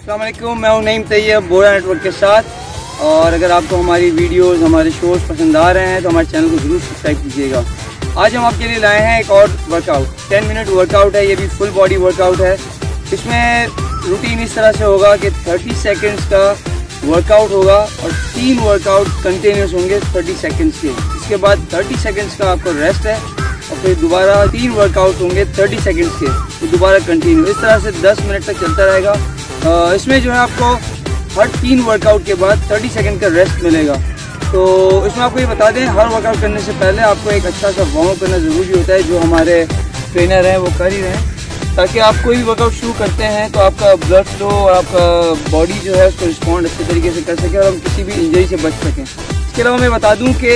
अस्सलाम वालेकुम, मैं हूं नईम तैयब बोरा नेटवर्क के साथ। और अगर आपको हमारी वीडियोस, हमारे शोज़ पसंद आ रहे हैं तो हमारे चैनल को ज़रूर सब्सक्राइब कीजिएगा। आज हम आपके लिए लाए हैं एक और वर्कआउट, 10 मिनट वर्कआउट है। ये भी फुल बॉडी वर्कआउट है। इसमें रूटीन इस तरह से होगा कि 30 सेकेंड्स का वर्कआउट होगा और 3 वर्कआउट कंटिन्यूस होंगे 30 सेकेंड्स के। इसके बाद 30 सेकेंड्स का आपको रेस्ट है और फिर दोबारा 3 वर्कआउट होंगे 30 सेकेंड्स के, तो दोबारा कंटिन्यू। इस तरह से 10 मिनट तक चलता रहेगा। इसमें जो है आपको हर 3 वर्कआउट के बाद 30 सेकेंड का रेस्ट मिलेगा। तो इसमें आपको ये बता दें, हर वर्कआउट करने से पहले आपको एक अच्छा सा वार्म अप करना ज़रूरी होता है, जो हमारे ट्रेनर हैं वो कर ही रहे हैं, ताकि आप कोई भी वर्कआउट शुरू करते हैं तो आपका ब्लड फ्लो और आपका बॉडी जो है उसको रिस्पॉन्ड अच्छे तरीके से कर सकें और हम किसी भी इंजरी से बच सकें। इसके अलावा मैं बता दूं कि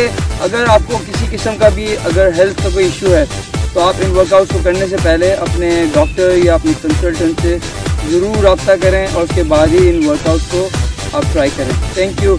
अगर आपको किसी किस्म का भी अगर हेल्थ का कोई इशू है तो आप इन वर्कआउट्स को करने से पहले अपने डॉक्टर या अपने कंसल्टेंट से ज़रूर रब्ता करें और उसके बाद ही इन वर्कआउट्स को आप ट्राई करें। Thank you.